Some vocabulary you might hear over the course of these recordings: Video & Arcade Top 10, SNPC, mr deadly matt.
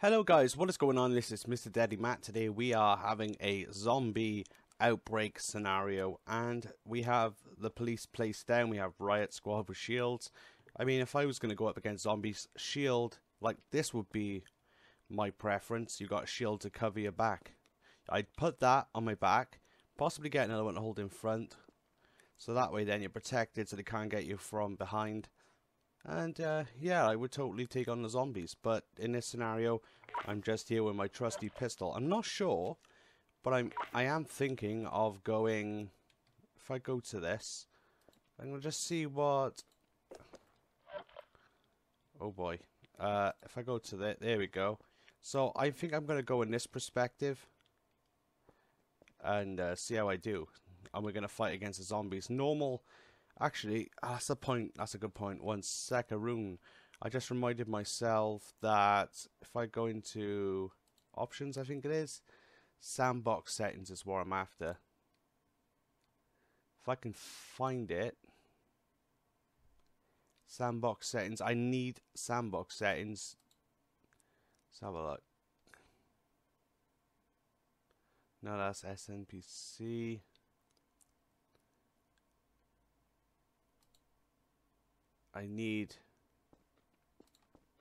Hello guys, what is going on? This is Mr. Deadly Matt. Today we are having a zombie outbreak scenario and we have the police placed down, we have riot squad with shields. I mean, if I was going to go up against zombies, shield like this would be my preference. You got a shield to cover your back. I'd put that on my back, possibly get another one to hold in front, so that way then you're protected so they can't get you from behind. And yeah, I would totally take on the zombies, but in this scenario, I'm just here with my trusty pistol. I'm not sure, but I am thinking of going. If I go to this, I'm gonna just see what. Oh boy! If I go to that, there we go. So I think I'm gonna go in this perspective and see how I do. And we're gonna fight against the zombies. Normal. Actually, that's a point. That's a good point. One sec-a-roon. I just reminded myself that if I go into options, I think it is, sandbox settings is what I'm after. If I can find it, sandbox settings. I need sandbox settings. Let's have a look. No, that's SNPC. I need,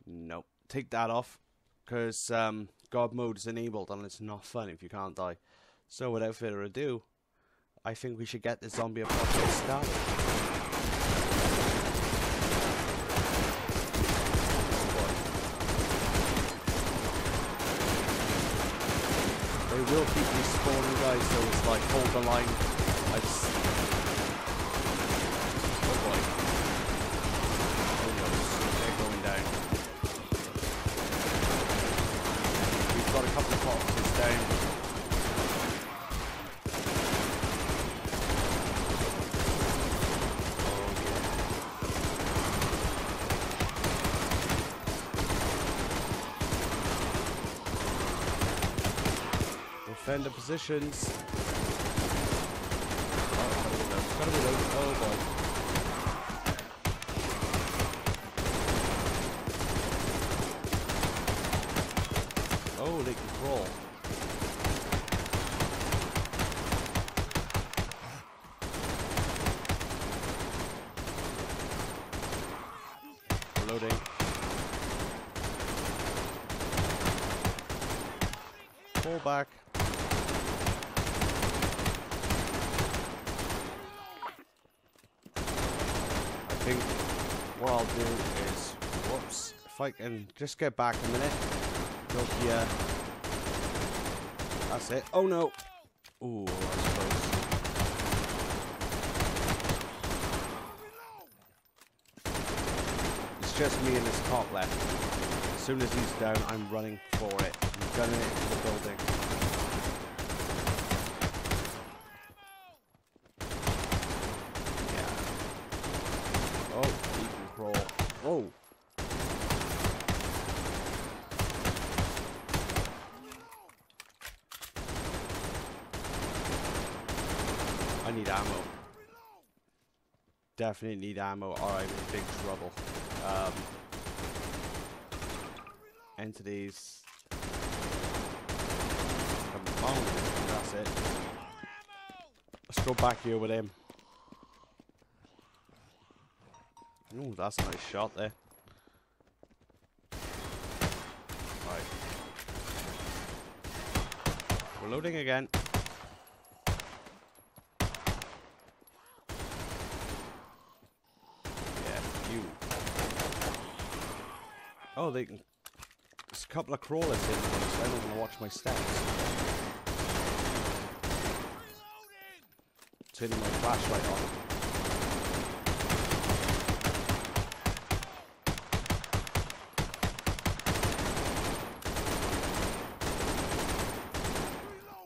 nope, take that off, because God mode is enabled and it's not fun if you can't die. So without further ado, I think we should get the zombie apocalypse started. They will keep respawning, guys, so it's like, hold the line. Defender positions. Oh, gotta reload. Oh boy. Oh, they can crawl. Reloading. Pull back. I think what I'll do is, whoops, if I can just get back a minute, go here, that's it, oh no, ooh, that's close. It's just me and this cop left. As soon as he's down, I'm running for it, I'm gunning it into the building. Oh, you can crawl. Whoa. I need ammo. Definitely need ammo or I'm in big trouble. Entities. Come on. That's it. Let's go back here with him. Ooh, that's a nice shot there. Right. Reloading again. Yeah, you. Oh, they can. There's a couple of crawlers in, so I don't want to watch my steps. Turning my flashlight on.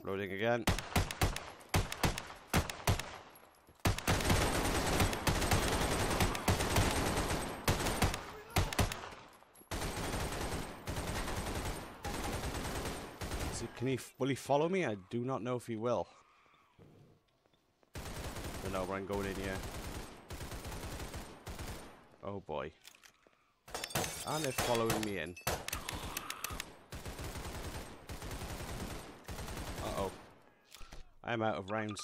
Loading again. So will he follow me? I do not know if he will. But no, I'm going in here. Oh boy. And they're following me in. I'm out of rounds.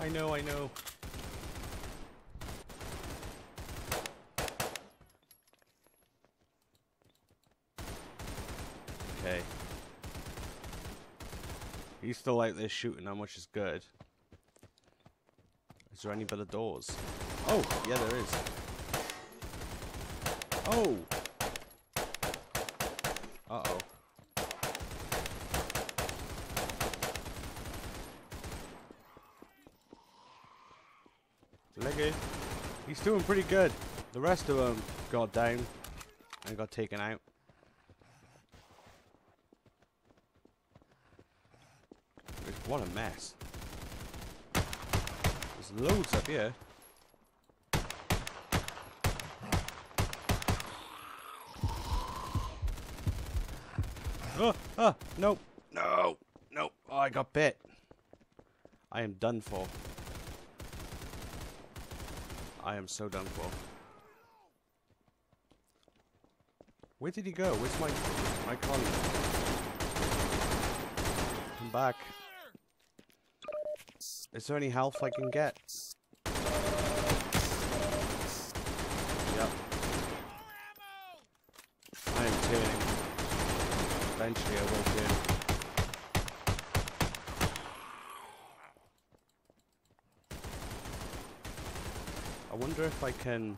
I know, I know. Okay. He's still out there shooting, how much is good. Is there any better doors? Oh, yeah, there is. Oh! Uh-oh. Leggy. He's doing pretty good. The rest of them got down and got taken out. What a mess. There's loads up here. Oh, oh, no, no, no. Oh, I got bit. I am done for. I am so done for. Where did he go? Where's my colleague? Come back. Is there any health I can get? Yep. I am turning. Eventually I will turn. I wonder if I can...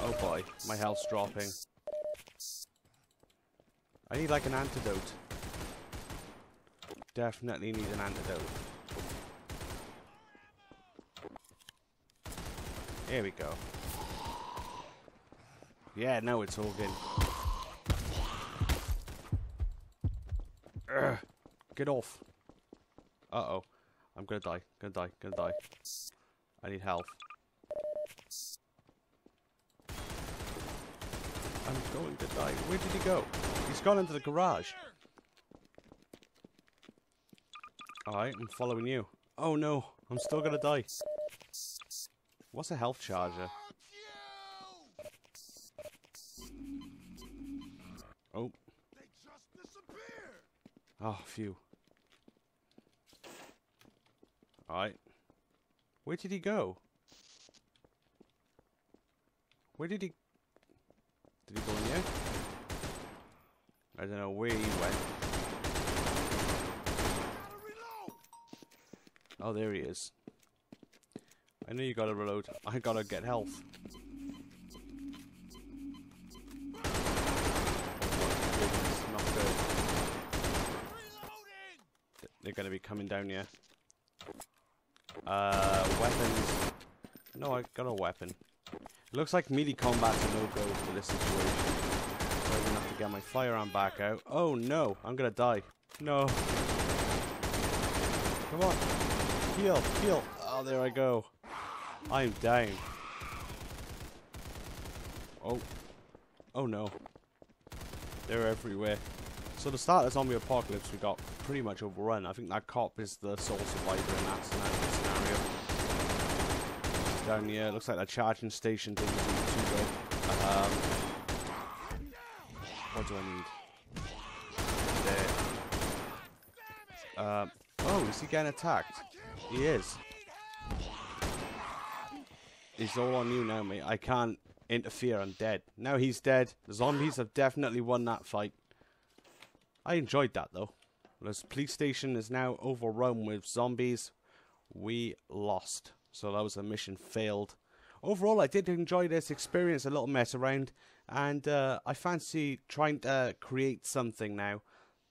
Oh boy, my health's dropping. I need like an antidote. Definitely need an antidote. Here we go. Yeah, no, it's all good. Ugh, get off. Uh-oh. I'm gonna die. Gonna die. Gonna die. I need health. I'm going to die. Where did he go? He's gone into the garage. Alright, I'm following you. Oh no, I'm still gonna die. What's a health charger? Oh. They just disappeared. Oh, phew. Alright. Where did he go? Where did he... Did he go in here? I don't know where he went. Oh, there he is. I know you gotta reload. I gotta get health. Not good. They're gonna be coming down here. Weapons. No, I got a weapon. It looks like melee combat's a no-go for this situation. So I'm gonna have to get my firearm back out. Oh no, I'm gonna die. No. Come on. Heal, heal. Oh, there I go. I'm down. Oh. Oh no. They're everywhere. So to start the zombie apocalypse, we got pretty much overrun. I think that cop is the sole survivor in that scenario. Down here, looks like the charging station didn't do too good. What do I need? There. Oh, is he getting attacked? He is. It's all on you now, mate. I can't interfere. I'm dead. Now he's dead. The zombies have definitely won that fight. I enjoyed that, though. This police station is now overrun with zombies. We lost. So that was a mission failed. Overall, I did enjoy this experience, a little mess around. And I fancy trying to create something now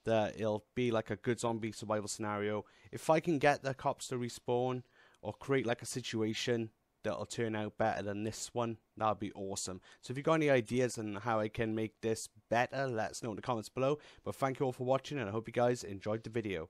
that it'll be like a good zombie survival scenario. If I can get the cops to respawn or create like a situation... that'll turn out better than this one, that'll be awesome. So if you've got any ideas on how I can make this better, let us know in the comments below. But thank you all for watching, and I hope you guys enjoyed the video.